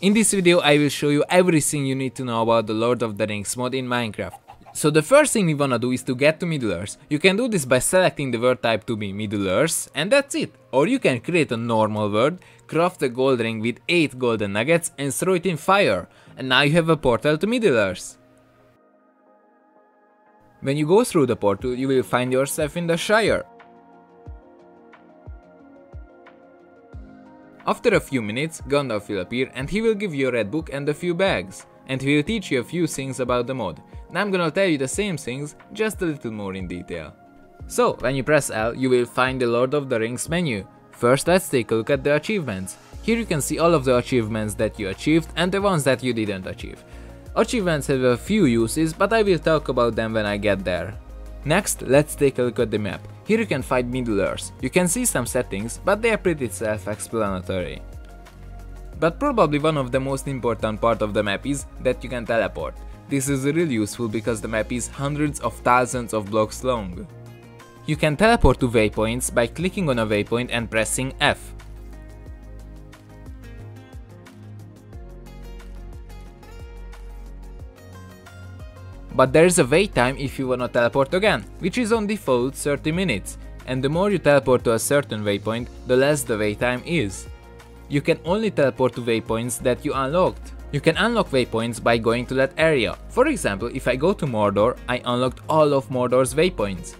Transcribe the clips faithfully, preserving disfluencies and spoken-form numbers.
In this video I will show you everything you need to know about the Lord of the Rings mod in Minecraft. So the first thing we wanna do is to get to Middle-earth. You can do this by selecting the world type to be Middle-earth, and that's it. Or you can create a normal world, craft a gold ring with eight golden nuggets and throw it in fire, and now you have a portal to Middle-earth. When you go through the portal, you will find yourself in the Shire. After a few minutes, Gandalf will appear and he will give you a red book and a few bags. And he will teach you a few things about the mod. Now I'm gonna tell you the same things, just a little more in detail. So, when you press L, you will find the Lord of the Rings menu. First, let's take a look at the achievements. Here you can see all of the achievements that you achieved and the ones that you didn't achieve. Achievements have a few uses, but I will talk about them when I get there. Next, let's take a look at the map. Here you can find Middle-earth. You can see some settings, but they are pretty self-explanatory. But probably one of the most important part of the map is that you can teleport. This is really useful because the map is hundreds of thousands of blocks long. You can teleport to waypoints by clicking on a waypoint and pressing F. But there is a wait time if you wanna teleport again, which is on default thirty minutes, and the more you teleport to a certain waypoint, the less the wait time is. You can only teleport to waypoints that you unlocked. You can unlock waypoints by going to that area. For example, if I go to Mordor, I unlocked all of Mordor's waypoints.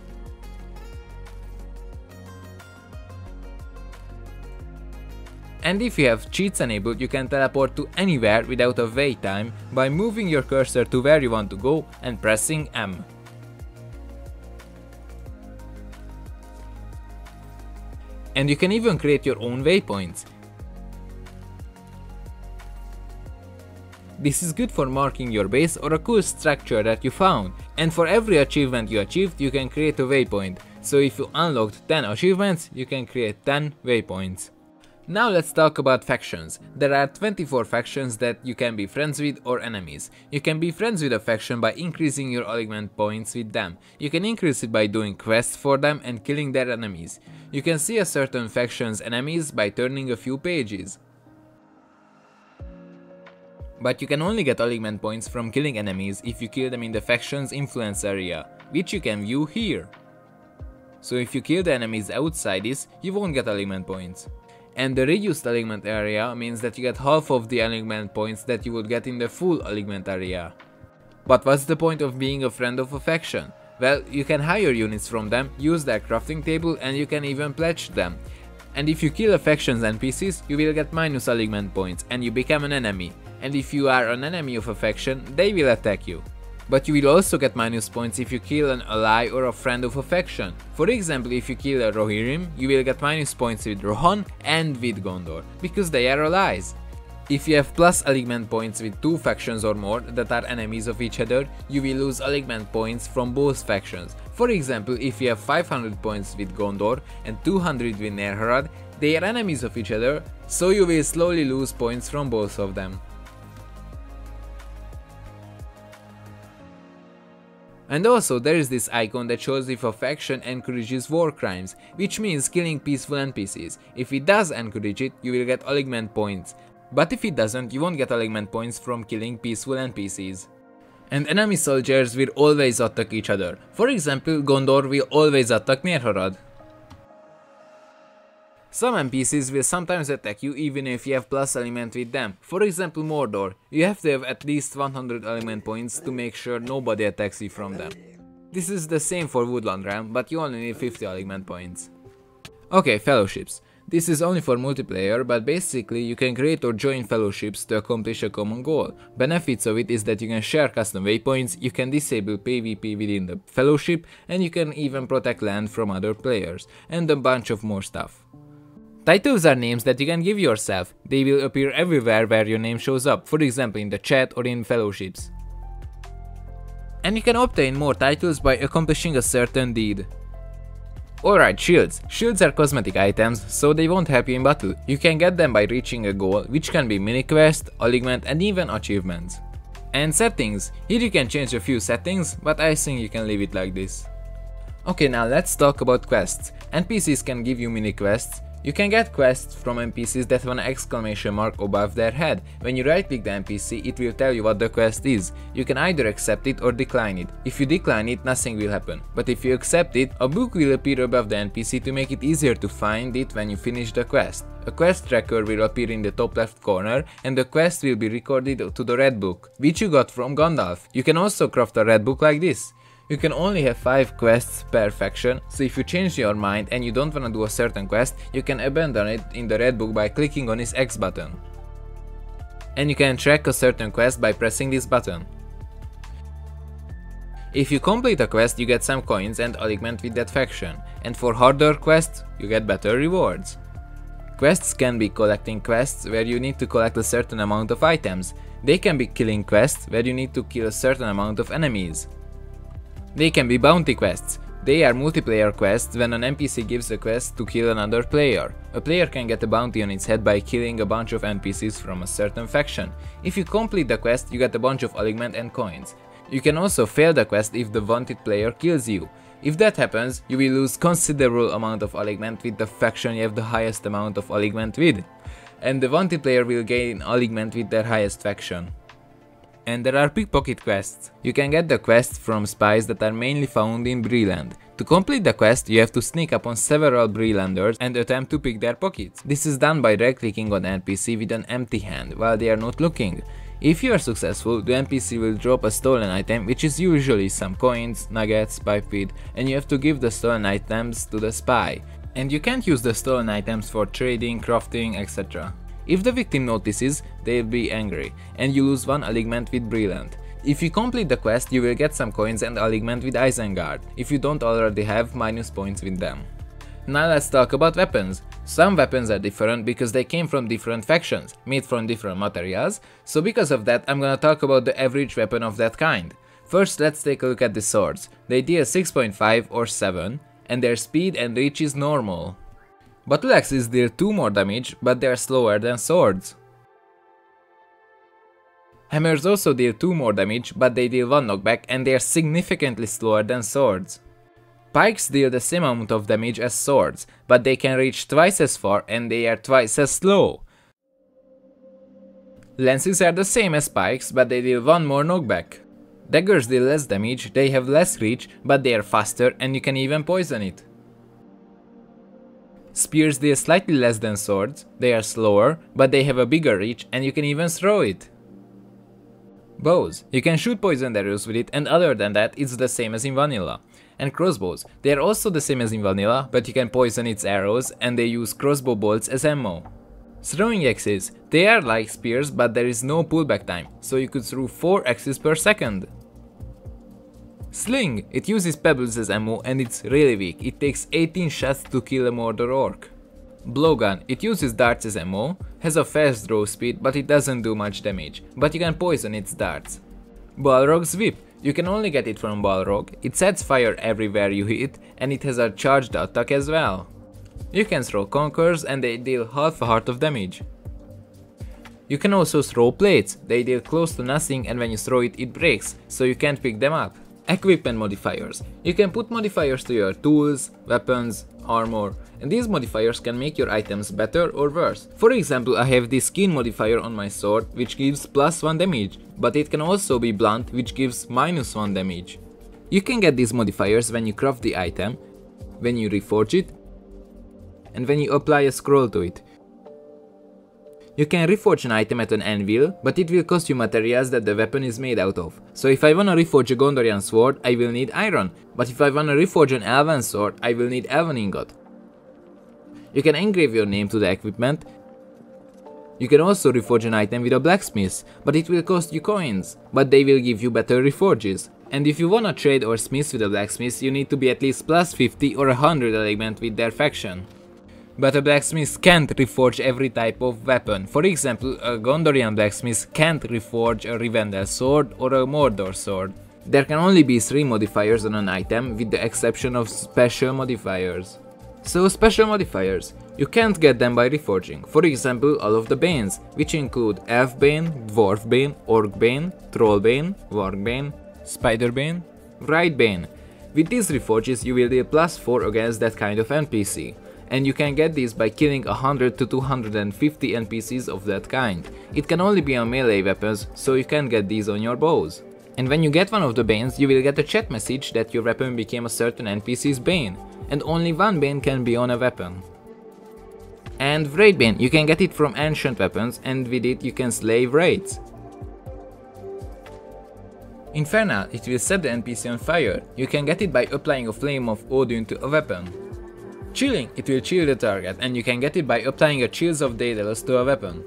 And if you have cheats enabled, you can teleport to anywhere without a wait time by moving your cursor to where you want to go and pressing M. And you can even create your own waypoints. This is good for marking your base or a cool structure that you found. And for every achievement you achieved, you can create a waypoint. So if you unlocked ten achievements, you can create ten waypoints. Now let's talk about factions. There are twenty-four factions that you can be friends with or enemies. You can be friends with a faction by increasing your alignment points with them. You can increase it by doing quests for them and killing their enemies. You can see a certain faction's enemies by turning a few pages. But you can only get alignment points from killing enemies if you kill them in the faction's influence area, which you can view here. So if you kill the enemies outside this, you won't get alignment points. And the reduced alignment area means that you get half of the alignment points that you would get in the full alignment area. But what's the point of being a friend of a faction? Well, you can hire units from them, use their crafting table, and you can even pledge them. And if you kill a faction's N P Cs, you will get minus alignment points and you become an enemy. And if you are an enemy of a faction, they will attack you. But you will also get minus points if you kill an ally or a friend of a faction. For example, if you kill a Rohirrim, you will get minus points with Rohan and with Gondor, because they are allies. If you have plus alignment points with two factions or more that are enemies of each other, you will lose alignment points from both factions. For example, if you have five hundred points with Gondor and two hundred with Near Harad, they are enemies of each other, so you will slowly lose points from both of them. And also there is this icon that shows if a faction encourages war crimes, which means killing peaceful N P Cs. If it does encourage it, you will get alignment points. But if it doesn't, you won't get alignment points from killing peaceful N P Cs. And enemy soldiers will always attack each other. For example, Gondor will always attack Near Harad. Some N P Cs will sometimes attack you even if you have plus element with them. For example, Mordor. You have to have at least one hundred element points to make sure nobody attacks you from them. This is the same for Woodland Realm, but you only need fifty element points. Okay, fellowships. This is only for multiplayer, but basically you can create or join fellowships to accomplish a common goal. Benefits of it is that you can share custom waypoints, you can disable PvP within the fellowship, and you can even protect land from other players, and a bunch of more stuff. Titles are names that you can give yourself. They will appear everywhere where your name shows up, for example in the chat or in fellowships. And you can obtain more titles by accomplishing a certain deed. Alright, shields. Shields are cosmetic items, so they won't help you in battle. You can get them by reaching a goal, which can be mini quest, alignment and even achievements. And settings. Here you can change a few settings, but I think you can leave it like this. Okay, now let's talk about quests. N P Cs can give you mini quests. You can get quests from N P Cs that have an exclamation mark above their head. When you right click the N P C, it will tell you what the quest is. You can either accept it or decline it. If you decline it, nothing will happen. But if you accept it, a book will appear above the N P C to make it easier to find it when you finish the quest. A quest tracker will appear in the top left corner, and the quest will be recorded to the red book, which you got from Gandalf. You can also craft a red book like this. You can only have five quests per faction, so if you change your mind and you don't wanna do a certain quest, you can abandon it in the red book by clicking on this X button. And you can track a certain quest by pressing this button. If you complete a quest, you get some coins and alignment with that faction, and for harder quests, you get better rewards. Quests can be collecting quests where you need to collect a certain amount of items. They can be killing quests where you need to kill a certain amount of enemies. They can be bounty quests. They are multiplayer quests when an N P C gives a quest to kill another player. A player can get a bounty on its head by killing a bunch of N P Cs from a certain faction. If you complete the quest, you get a bunch of alignment and coins. You can also fail the quest if the wanted player kills you. If that happens, you will lose considerable amount of alignment with the faction you have the highest amount of alignment with. And the wanted player will gain alignment with their highest faction. And there are pickpocket quests. You can get the quests from spies that are mainly found in Breeland. To complete the quest, you have to sneak upon several Breelanders and attempt to pick their pockets. This is done by right-clicking on N P C with an empty hand while they are not looking. If you are successful, the N P C will drop a stolen item, which is usually some coins, nuggets, spy feed, and you have to give the stolen items to the spy. And you can't use the stolen items for trading, crafting, et cetera. If the victim notices, they'll be angry, and you lose one alignment with Breeland. If you complete the quest, you will get some coins and alignment with Isengard, if you don't already have minus points with them. Now let's talk about weapons. Some weapons are different because they came from different factions, made from different materials, so because of that I'm gonna talk about the average weapon of that kind. First, let's take a look at the swords. They deal six point five or seven, and their speed and reach is normal. Battle axes deal two more damage, but they are slower than swords. Hammers also deal two more damage, but they deal one knockback, and they are significantly slower than swords. Pikes deal the same amount of damage as swords, but they can reach twice as far and they are twice as slow. Lances are the same as pikes, but they deal one more knockback. Daggers deal less damage, they have less reach, but they are faster and you can even poison it. Spears deal slightly less than swords, they are slower, but they have a bigger reach and you can even throw it. Bows. You can shoot poisoned arrows with it, and other than that it's the same as in vanilla. And crossbows. They are also the same as in vanilla, but you can poison its arrows and they use crossbow bolts as ammo. Throwing axes. They are like spears, but there is no pullback time, so you could throw four axes per second. Sling! It uses pebbles as ammo and it's really weak, it takes eighteen shots to kill a Mordor orc. Blowgun! It uses darts as ammo, has a fast draw speed but it doesn't do much damage, but you can poison its darts. Balrog's whip! You can only get it from Balrog, it sets fire everywhere you hit and it has a charged attack as well. You can throw conquerors and they deal half a heart of damage. You can also throw plates, they deal close to nothing and when you throw it, it breaks, so you can't pick them up. Equipment modifiers. You can put modifiers to your tools, weapons, armor, and these modifiers can make your items better or worse. For example, I have this skin modifier on my sword which gives plus one damage, but it can also be blunt which gives minus one damage. You can get these modifiers when you craft the item, when you reforge it, and when you apply a scroll to it. You can reforge an item at an anvil, but it will cost you materials that the weapon is made out of. So if I wanna reforge a Gondorian sword, I will need iron, but if I wanna reforge an elven sword, I will need elven ingot. You can engrave your name to the equipment. You can also reforge an item with a blacksmith, but it will cost you coins, but they will give you better reforges. And if you wanna trade or smith with a blacksmith, you need to be at least plus fifty or one hundred alignment with their faction. But a blacksmith can't reforge every type of weapon. For example, a Gondorian blacksmith can't reforge a Rivendell sword or a Mordor sword. There can only be three modifiers on an item, with the exception of special modifiers. So special modifiers. You can't get them by reforging. For example, all of the Banes, which include Elf Bane, Dwarf Bane, Orc Bane, Troll Bane, Warg Bane, Spider Bane, Wraith Bane. With these reforges you will deal plus four against that kind of N P C. and you can get these by killing one hundred to two hundred fifty N P Cs of that kind. It can only be on melee weapons, so you can get these on your bows. And when you get one of the banes, you will get a chat message that your weapon became a certain N P C's bane, and only one bane can be on a weapon. And Wraith Bane, you can get it from ancient weapons, and with it you can slay wraiths. Infernal, it will set the N P C on fire. You can get it by applying a flame of Odin to a weapon. Chilling, it will chill the target, and you can get it by applying a Chills of Daedalus to a weapon.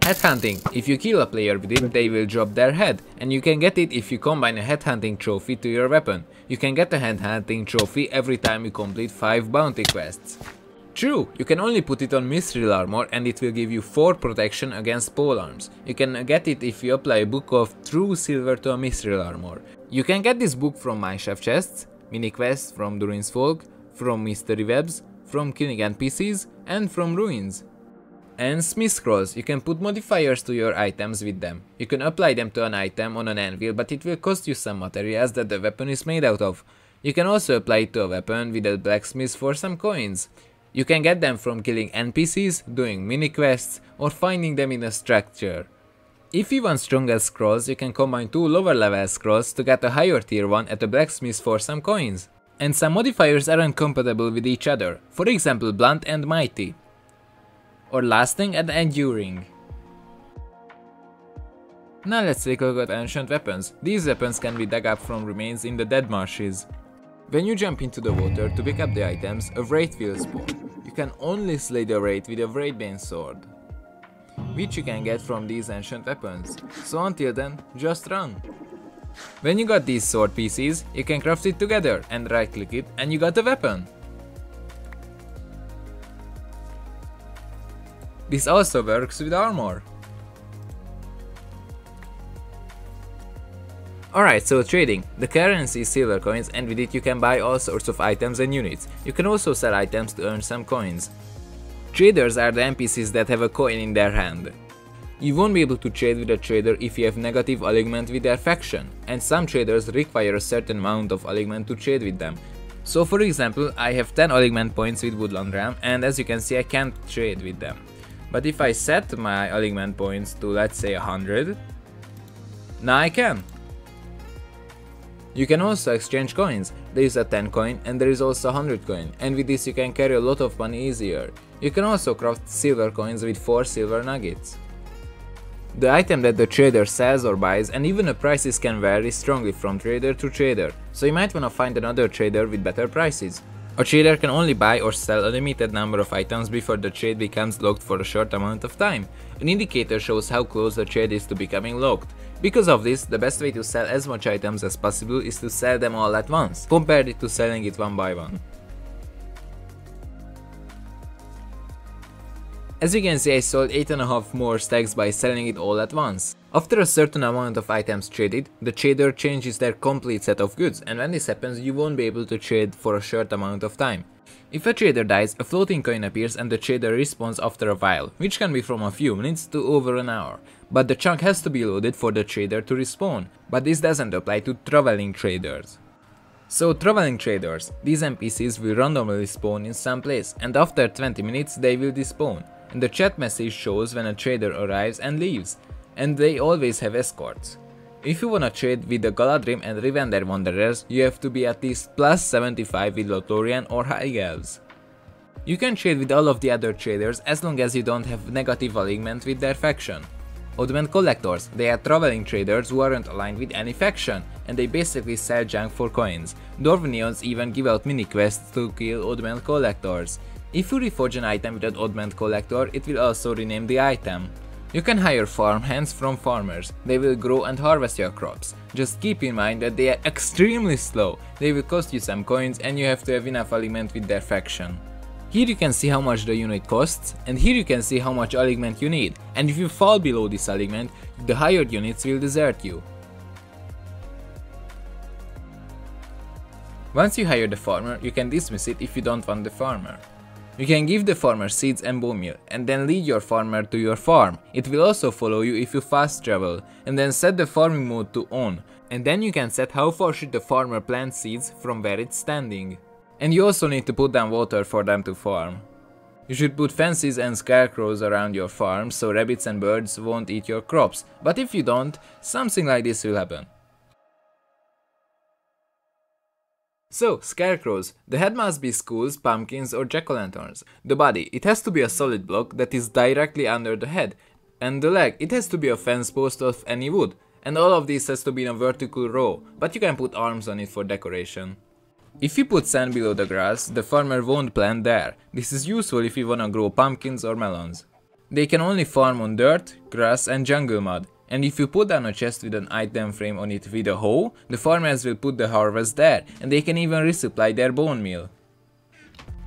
Headhunting, if you kill a player with it, they will drop their head, and you can get it if you combine a headhunting trophy to your weapon. You can get a headhunting trophy every time you complete five bounty quests. True, you can only put it on Mithril armor and it will give you four protection against polearms. You can get it if you apply a book of True Silver to a Mithril armor. You can get this book from Mineshaft chests, mini quests from Durin's Folk, from mystery webs, from killing N P Cs and from ruins. And Smith Scrolls, you can put modifiers to your items with them. You can apply them to an item on an anvil, but it will cost you some materials that the weapon is made out of. You can also apply it to a weapon with a blacksmith for some coins. You can get them from killing N P Cs, doing mini quests, or finding them in a structure. If you want stronger scrolls, you can combine two lower level scrolls to get a higher tier one at a blacksmith for some coins. And some modifiers aren't compatible with each other, for example blunt and mighty. Or lasting and enduring. Now let's take a look at ancient weapons. These weapons can be dug up from remains in the dead marshes. When you jump into the water to pick up the items, a wraith will spawn. You can only slay the wraith with a Wraith Bane sword, which you can get from these ancient weapons, so until then, just run. When you got these sword pieces, you can craft it together and right click it and you got a weapon. This also works with armor. Alright, so trading. The currency is silver coins and with it you can buy all sorts of items and units. You can also sell items to earn some coins. Traders are the N P Cs that have a coin in their hand. You won't be able to trade with a trader if you have negative alignment with their faction, and some traders require a certain amount of alignment to trade with them. So for example, I have ten alignment points with Woodland Realm and as you can see I can't trade with them. But if I set my alignment points to let's say one hundred, now I can. You can also exchange coins. There is a ten coin and there is also a one hundred coin, and with this you can carry a lot of money easier. You can also craft silver coins with four silver nuggets. The item that the trader sells or buys, and even the prices can vary strongly from trader to trader, so you might wanna find another trader with better prices. A trader can only buy or sell a limited number of items before the trade becomes locked for a short amount of time. An indicator shows how close the trade is to becoming locked. Because of this, the best way to sell as much items as possible is to sell them all at once, compared to selling it one by one. As you can see, I sold eight and a half more stacks by selling it all at once. After a certain amount of items traded, the trader changes their complete set of goods, and when this happens you won't be able to trade for a short amount of time. If a trader dies, a floating coin appears and the trader respawns after a while, which can be from a few minutes to over an hour. But the chunk has to be loaded for the trader to respawn, but this doesn't apply to traveling traders. So traveling traders, these N P Cs will randomly spawn in some place, and after twenty minutes they will despawn. And the chat message shows when a trader arrives and leaves, and they always have escorts. If you wanna trade with the Galadrim and Rivendell Wanderers, you have to be at least plus seventy-five with Lothorian or High Elves. You can trade with all of the other traders as long as you don't have negative alignment with their faction. Oddment Collectors, they are traveling traders who aren't aligned with any faction, and they basically sell junk for coins. Dwarf Neons even give out mini quests to kill Oddment Collectors. If you reforge an item with an Oddment Collector, it will also rename the item. You can hire farmhands from farmers. They will grow and harvest your crops. Just keep in mind that they are extremely slow. They will cost you some coins and you have to have enough alignment with their faction. Here you can see how much the unit costs, and here you can see how much alignment you need, and if you fall below this alignment, the hired units will desert you. Once you hire the farmer, you can dismiss it if you don't want the farmer. You can give the farmer seeds and bone meal, and then lead your farmer to your farm. It will also follow you if you fast travel, and then set the farming mode to on, and then you can set how far should the farmer plant seeds from where it's standing. And you also need to put down water for them to farm. You should put fences and scarecrows around your farm so rabbits and birds won't eat your crops, but if you don't, something like this will happen. So, scarecrows. The head must be skulls, pumpkins or jack-o'-lanterns. The body. It has to be a solid block that is directly under the head. And the leg. It has to be a fence post of any wood. And all of this has to be in a vertical row, but you can put arms on it for decoration. If you put sand below the grass, the farmer won't plant there. This is useful if you wanna grow pumpkins or melons. They can only farm on dirt, grass and jungle mud. And if you put down a chest with an item frame on it with a hoe, the farmers will put the harvest there, and they can even resupply their bone meal.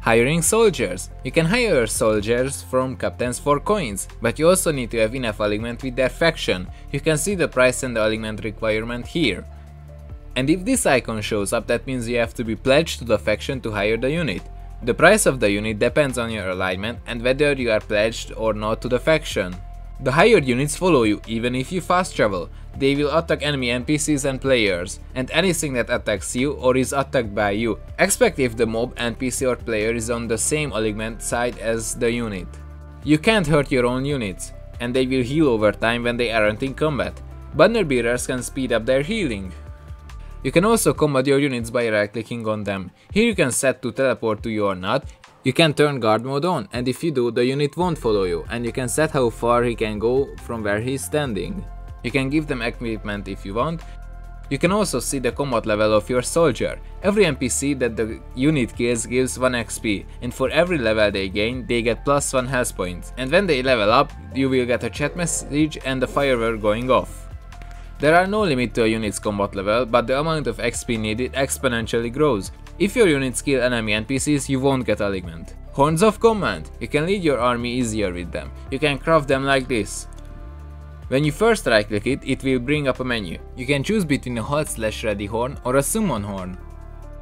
Hiring soldiers. You can hire soldiers from captains for coins, but you also need to have enough alignment with their faction. You can see the price and the alignment requirement here. And if this icon shows up, that means you have to be pledged to the faction to hire the unit. The price of the unit depends on your alignment and whether you are pledged or not to the faction. The hired units follow you, even if you fast travel. They will attack enemy N P Cs and players, and anything that attacks you or is attacked by you, except if the mob, N P C or player is on the same alignment side as the unit. You can't hurt your own units, and they will heal over time when they aren't in combat. Banner bearers can speed up their healing. You can also combat your units by right clicking on them. Here you can set to teleport to you or not. You can turn guard mode on, and if you do, the unit won't follow you, and you can set how far he can go from where he's standing. You can give them equipment if you want. You can also see the combat level of your soldier. Every N P C that the unit kills gives one X P, and for every level they gain, they get plus one health points. And when they level up, you will get a chat message and a firework going off. There are no limit to a unit's combat level, but the amount of X P needed exponentially grows. If your units kill enemy N P Cs, you won't get alignment. Horns of Command. You can lead your army easier with them. You can craft them like this. When you first right click it, it will bring up a menu. You can choose between a halt slash ready horn or a summon horn.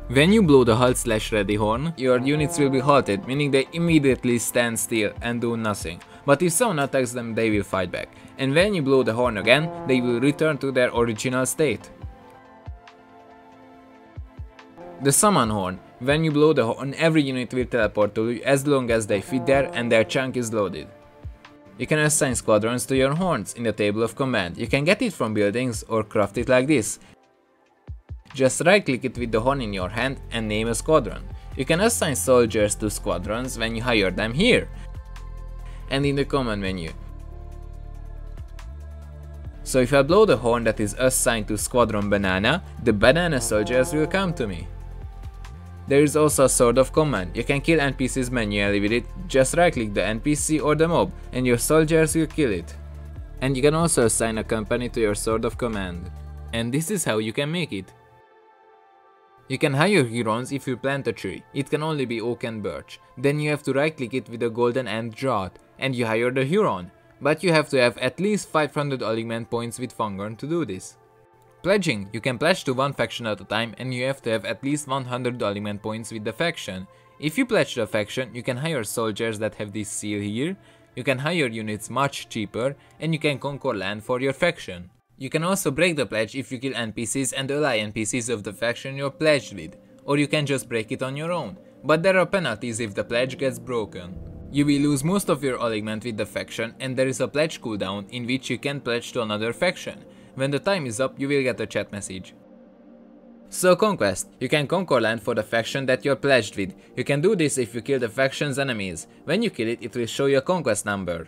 When you blow the halt slash ready horn, your units will be halted, meaning they immediately stand still and do nothing. But if someone attacks them, they will fight back. And when you blow the horn again, they will return to their original state. The summon horn. When you blow the horn, every unit will teleport to you as long as they fit there and their chunk is loaded. You can assign squadrons to your horns in the table of command. You can get it from buildings or craft it like this. Just right click it with the horn in your hand and name a squadron. You can assign soldiers to squadrons when you hire them here and in the command menu. So if I blow the horn that is assigned to Squadron Banana, the banana soldiers will come to me. There is also a Sword of Command. You can kill N P Cs manually with it. Just right click the N P C or the mob and your soldiers will kill it. And you can also assign a company to your Sword of Command. And this is how you can make it. You can hire Hurons if you plant a tree. It can only be oak and birch. Then you have to right click it with a golden Ent-draught and you hire the Huron. But you have to have at least five hundred alignment points with Fangorn to do this. Pledging. You can pledge to one faction at a time and you have to have at least one hundred alignment points with the faction. If you pledge to a faction, you can hire soldiers that have this seal here, you can hire units much cheaper, and you can conquer land for your faction. You can also break the pledge if you kill N P Cs and ally N P Cs of the faction you're pledged with, or you can just break it on your own, but there are penalties if the pledge gets broken. You will lose most of your alignment with the faction and there is a pledge cooldown in which you can pledge to another faction. When the time is up, you will get a chat message. So conquest. You can conquer land for the faction that you're pledged with. You can do this if you kill the faction's enemies. When you kill it, it will show you a conquest number.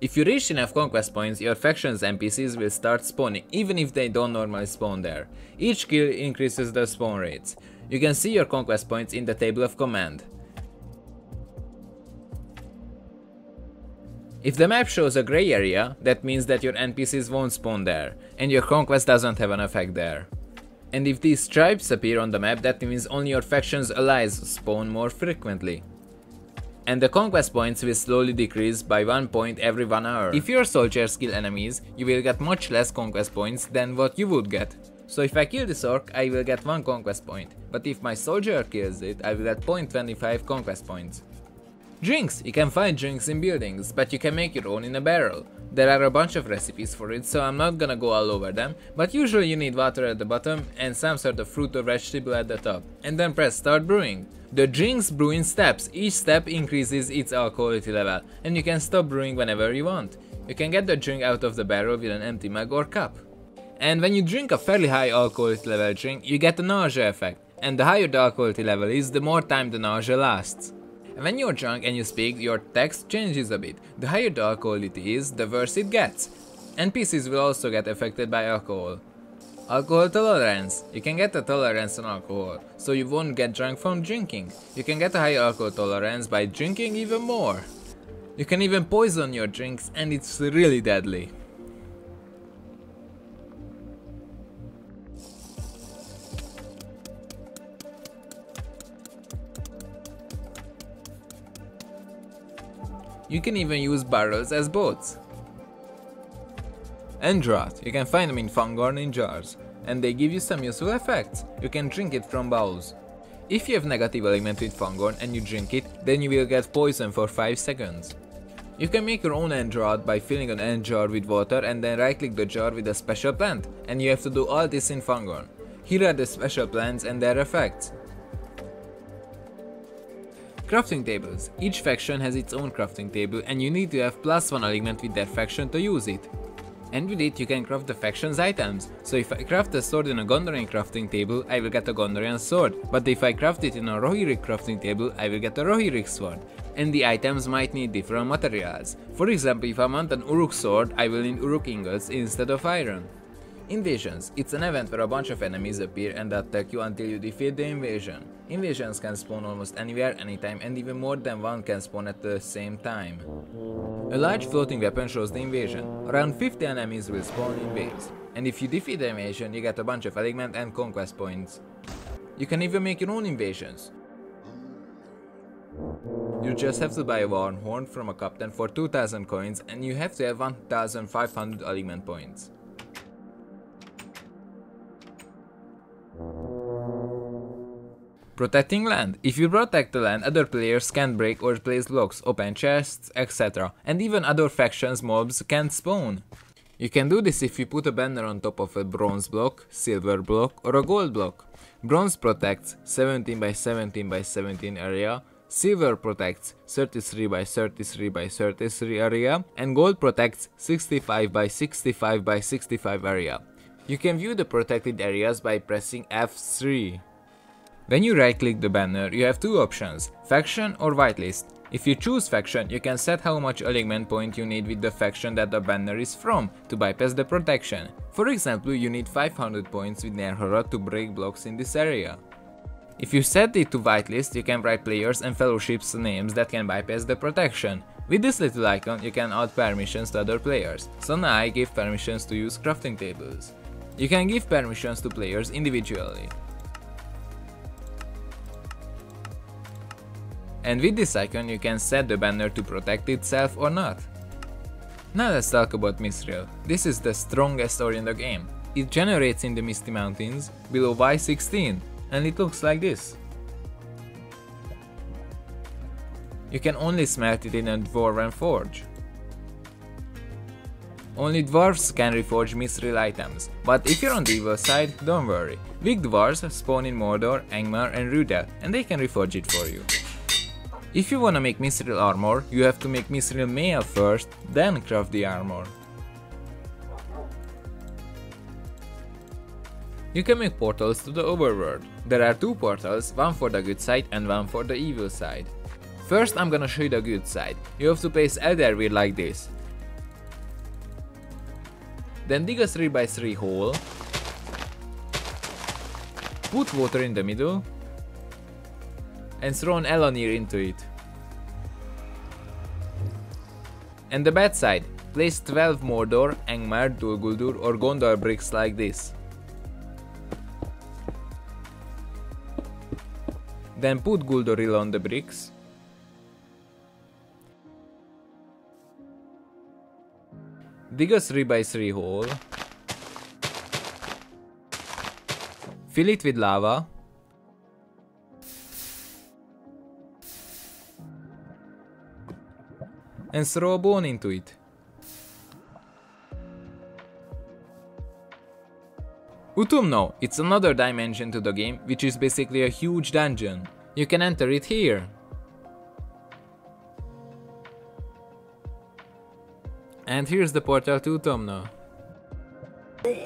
If you reach enough conquest points, your faction's N P Cs will start spawning, even if they don't normally spawn there. Each kill increases the spawn rates. You can see your conquest points in the table of command. If the map shows a grey area, that means that your N P Cs won't spawn there, and your conquest doesn't have an effect there. And if these stripes appear on the map, that means only your faction's allies spawn more frequently. And the conquest points will slowly decrease by one point every one hour. If your soldiers kill enemies, you will get much less conquest points than what you would get. So if I kill this orc, I will get one conquest point, but if my soldier kills it, I will get zero point two five conquest points. Drinks! You can find drinks in buildings, but you can make your own in a barrel. There are a bunch of recipes for it, so I'm not gonna go all over them, but usually you need water at the bottom and some sort of fruit or vegetable at the top, and then press start brewing. The drinks brew in steps, each step increases its alcoholity level, and you can stop brewing whenever you want. You can get the drink out of the barrel with an empty mug or cup. And when you drink a fairly high alcoholity level drink, you get the nausea effect, and the higher the alcoholity level is, the more time the nausea lasts. When you're drunk and you speak, your text changes a bit. The higher the alcoholity is, the worse it gets. N P Cs will also get affected by alcohol. Alcohol tolerance. You can get a tolerance on alcohol, so you won't get drunk from drinking. You can get a higher alcohol tolerance by drinking even more. You can even poison your drinks, and it's really deadly. You can even use barrels as boats. Ent-draught. You can find them in Fangorn in jars, and they give you some useful effects. You can drink it from bowls. If you have negative element with Fangorn and you drink it, then you will get poison for five seconds. You can make your own Ent-draught by filling an Ent jar with water and then right click the jar with a special plant, and you have to do all this in Fangorn. Here are the special plants and their effects. Crafting tables. Each faction has its own crafting table, and you need to have plus one alignment with that faction to use it. And with it you can craft the faction's items, so if I craft a sword in a Gondorian crafting table, I will get a Gondorian sword, but if I craft it in a Rohirrim crafting table, I will get a Rohirrim sword, and the items might need different materials. For example, if I want an Uruk sword, I will need Uruk ingots instead of iron. Invasions. It's an event where a bunch of enemies appear and attack you until you defeat the invasion. Invasions can spawn almost anywhere, anytime, and even more than one can spawn at the same time. A large floating weapon shows the invasion. Around fifty enemies will spawn in waves, and if you defeat the invasion, you get a bunch of alignment and conquest points. You can even make your own invasions. You just have to buy a war horn from a captain for two thousand coins, and you have to have one thousand five hundred alignment points. Protecting land. If you protect the land, other players can't break or place blocks, open chests, et cetera. And even other factions' mobs can't spawn. You can do this if you put a banner on top of a bronze block, silver block, or a gold block. Bronze protects seventeen by seventeen by seventeen area, silver protects thirty-three by thirty-three by thirty-three area, and gold protects sixty-five by sixty-five by sixty-five area. You can view the protected areas by pressing F three. When you right-click the banner, you have two options, faction or whitelist. If you choose faction, you can set how much alignment point you need with the faction that the banner is from, to bypass the protection. For example, you need five hundred points with Near Harad to break blocks in this area. If you set it to whitelist, you can write players and fellowships names that can bypass the protection. With this little icon, you can add permissions to other players, so now I give permissions to use crafting tables. You can give permissions to players individually. And with this icon you can set the banner to protect itself or not. Now let's talk about Mithril. This is the strongest ore in the game. It generates in the Misty Mountains, below Y sixteen, and it looks like this. You can only smelt it in a Dwarven forge. Only dwarves can reforge Mithril items, but if you're on the evil side, don't worry. Weak dwarves spawn in Mordor, Angmar and Rivendell, and they can reforge it for you. If you wanna make Mithril armor, you have to make Mithril mail first, then craft the armor. You can make portals to the overworld. There are two portals, one for the good side and one for the evil side. First I'm gonna show you the good side. You have to place Elderweed like this. Then dig a three by three hole, put water in the middle, and throw an Elanir into it. And the bad side, place twelve Mordor, Angmar, Dol Guldur or Gondor bricks like this. Then put Gulduril on the bricks. Dig a three by three hole. Fill it with lava. And throw a bone into it. Utumno, it's another dimension to the game, which is basically a huge dungeon. You can enter it here. And here's the portal to Utumno.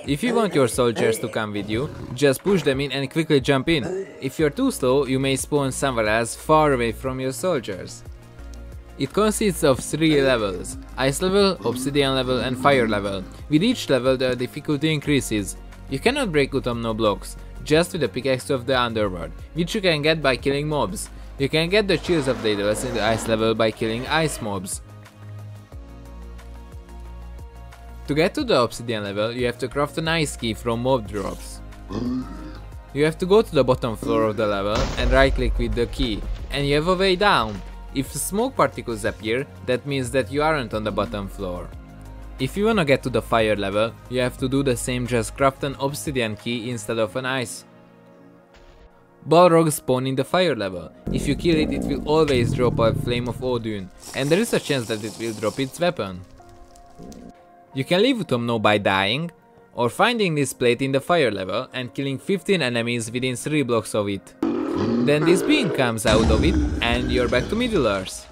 If you want your soldiers to come with you, just push them in and quickly jump in. If you're too slow, you may spawn somewhere else far away from your soldiers. It consists of three levels, Ice level, Obsidian level and Fire level. With each level the difficulty increases. You cannot break Utumno blocks, just with the pickaxe of the underworld, which you can get by killing mobs. You can get the Shields of Daedalus in the Ice level by killing ice mobs. To get to the Obsidian level, you have to craft an ice key from mob drops. You have to go to the bottom floor of the level and right click with the key, and you have a way down. If smoke particles appear, that means that you aren't on the bottom floor. If you wanna get to the Fire level, you have to do the same, just craft an Obsidian key instead of an ice. Balrog spawn in the Fire level. If you kill it, it will always drop a Flame of Odin, and there is a chance that it will drop its weapon. You can leave Utumno by dying, or finding this plate in the Fire level and killing fifteen enemies within three blocks of it. Then this being comes out of it and you're back to Middle-earth.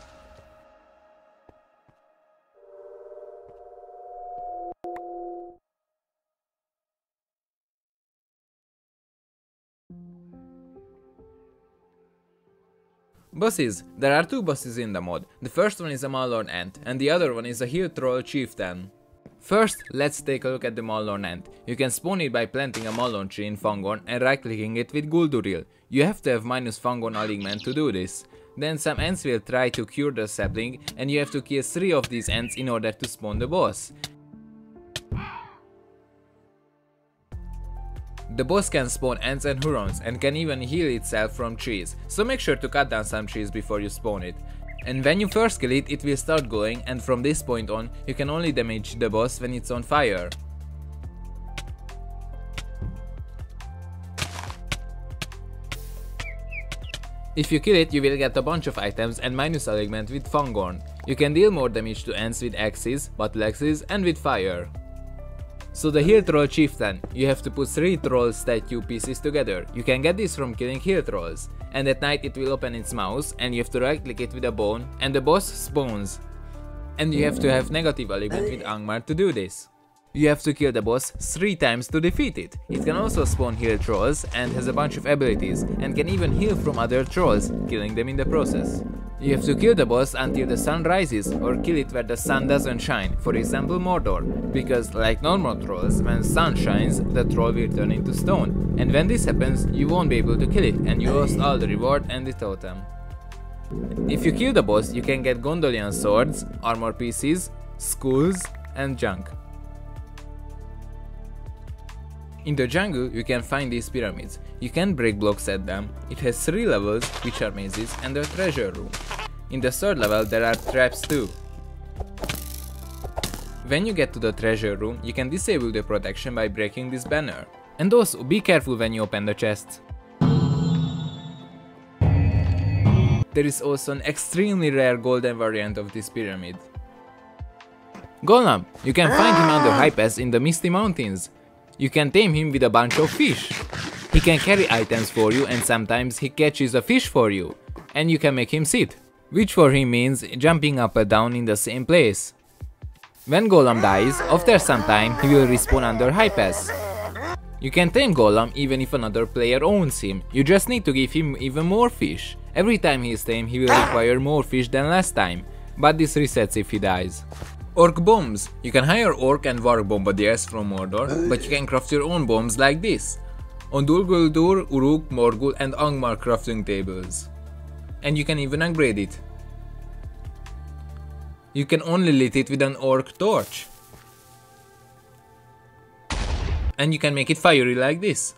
Bosses. There are two bosses in the mod. The first one is a Mallorn Ent and the other one is a Hill Troll Chieftain. First, let's take a look at the Mallorn Ent. You can spawn it by planting a Mallorn tree in Fangorn and right clicking it with Gulduril. You have to have minus Fangorn alignment to do this. Then some Ents will try to cure the sapling and you have to kill three of these Ents in order to spawn the boss. The boss can spawn Ents and Hurons and can even heal itself from trees, so make sure to cut down some trees before you spawn it. And when you first kill it, it will start glowing, and from this point on, you can only damage the boss when it's on fire. If you kill it, you will get a bunch of items and minus alignment with Fangorn. You can deal more damage to Ents with axes, battle axes and with fire. So the Hill Troll Chieftain, you have to put three troll statue pieces together. You can get this from killing hill trolls. And at night it will open its mouth and you have to right click it with a bone and the boss spawns. And you have to have negative alignment with Angmar to do this. You have to kill the boss three times to defeat it. It can also spawn hill trolls and has a bunch of abilities and can even heal from other trolls, killing them in the process. You have to kill the boss until the sun rises or kill it where the sun doesn't shine, for example Mordor, because like normal trolls, when sun shines, the troll will turn into stone, and when this happens, you won't be able to kill it and you lost all the reward and the totem. If you kill the boss, you can get Gondolian swords, armor pieces, skulls and junk. In the jungle, you can find these pyramids. You can break blocks at them. It has three levels, which are mazes, and a treasure room. In the third level, there are traps too. When you get to the treasure room, you can disable the protection by breaking this banner. And also, be careful when you open the chests. There is also an extremely rare golden variant of this pyramid. Gollum! You can find him under high pass in the Misty Mountains. You can tame him with a bunch of fish. He can carry items for you and sometimes he catches a fish for you. And you can make him sit, which for him means jumping up and down in the same place. When Gollum dies, after some time he will respawn under high pass. You can tame Gollum even if another player owns him, you just need to give him even more fish. Every time he is tamed he will require more fish than last time, but this resets if he dies. Orc bombs. You can hire Orc and Warg bombardiers from Mordor, but you can craft your own bombs like this. On Dol Guldur, Uruk, Morgul and Angmar crafting tables. And you can even upgrade it. You can only lit it with an Orc torch. And you can make it fiery like this.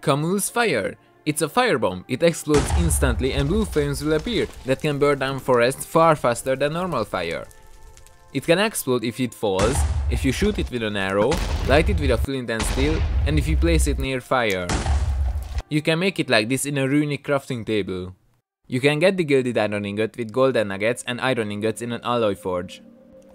Camul's Fire. It's a firebomb, it explodes instantly and blue flames will appear that can burn down forests far faster than normal fire. It can explode if it falls, if you shoot it with an arrow, light it with a flint and steel, and if you place it near fire. You can make it like this in a runic crafting table. You can get the gilded iron ingot with golden nuggets and iron ingots in an alloy forge.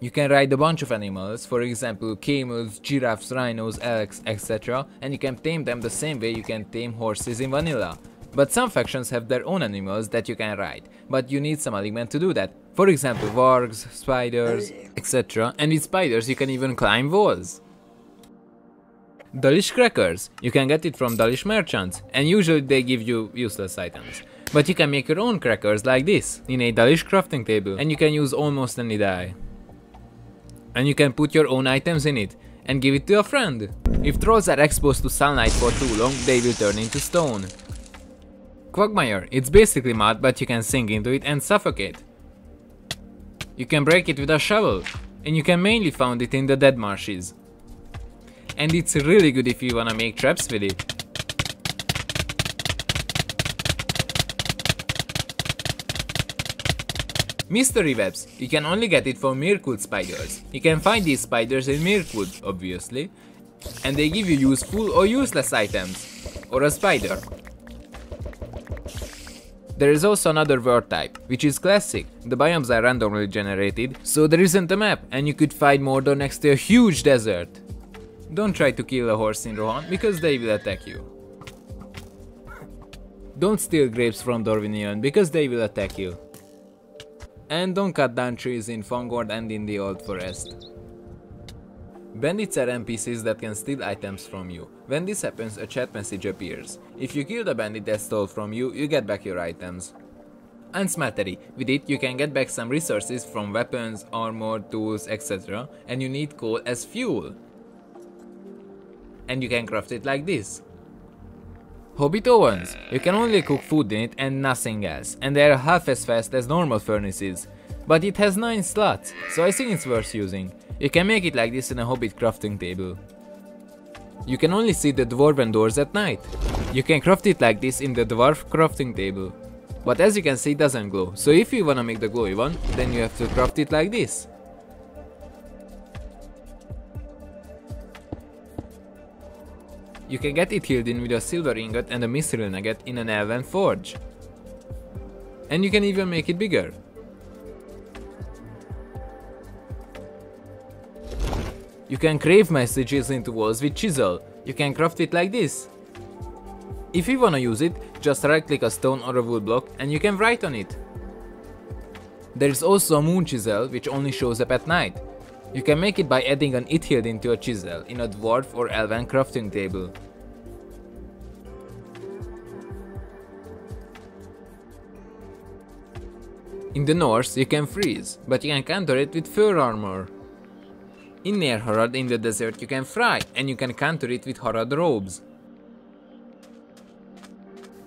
You can ride a bunch of animals, for example camels, giraffes, rhinos, elks, et cetera, and you can tame them the same way you can tame horses in vanilla. But some factions have their own animals that you can ride, but you need some alignment to do that. For example, wargs, spiders, et cetera, and with spiders you can even climb walls. Dalish crackers. You can get it from Dalish merchants, and usually they give you useless items. But you can make your own crackers like this, in a Dalish crafting table, and you can use almost any die. And you can put your own items in it, and give it to a friend. If trolls are exposed to sunlight for too long, they will turn into stone. Quagmire. It's basically mud, but you can sink into it and suffocate. You can break it with a shovel, and you can mainly find it in the dead marshes. And it's really good if you wanna make traps with it. Mystery webs. You can only get it from Mirkwood spiders. You can find these spiders in Mirkwood, obviously, and they give you useful or useless items, or a spider. There is also another world type, which is classic. The biomes are randomly generated, so there isn't a map, and you could find Mordor next to a huge desert. Don't try to kill a horse in Rohan, because they will attack you. Don't steal grapes from Dorvinion, because they will attack you. And don't cut down trees in Fangorn and in the Old Forest. Bandits are N P Cs that can steal items from you. When this happens, a chat message appears. If you kill the bandit that stole from you, you get back your items. And smattery. With it, you can get back some resources from weapons, armor, tools, et cetera, and you need coal as fuel. And you can craft it like this. Hobbit ovens. You can only cook food in it and nothing else, and they are half as fast as normal furnaces. But it has nine slots, so I think it's worth using. You can make it like this in a hobbit crafting table. You can only see the dwarven doors at night. You can craft it like this in the dwarf crafting table. But as you can see, it doesn't glow, so if you wanna make the glowy one, then you have to craft it like this. You can get it healed in with a silver ingot and a mithril nugget in an elven forge. And you can even make it bigger. You can crave messages into walls with chisel. You can craft it like this. If you wanna use it, just right click a stone or a wood block and you can write on it. There is also a moon chisel which only shows up at night. You can make it by adding an it healed into a chisel in a dwarf or elven crafting table. In the north you can freeze, but you can counter it with fur armor. In Near Harad in the desert you can fry, and you can counter it with Harad robes.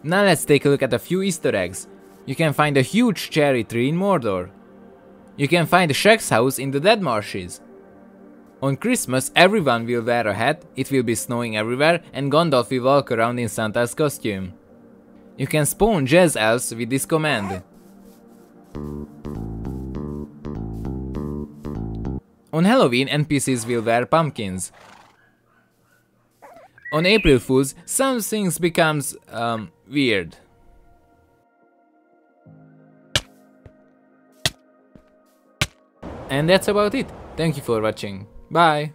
Now let's take a look at a few Easter eggs. You can find a huge cherry tree in Mordor. You can find Shrek's house in the Dead Marshes. On Christmas everyone will wear a hat, it will be snowing everywhere, and Gandalf will walk around in Santa's costume. You can spawn jazz elves with this command. On Halloween N P Cs will wear pumpkins. On April Fools, some things becomes, um, weird. And that's about it. Thank you for watching. Bye!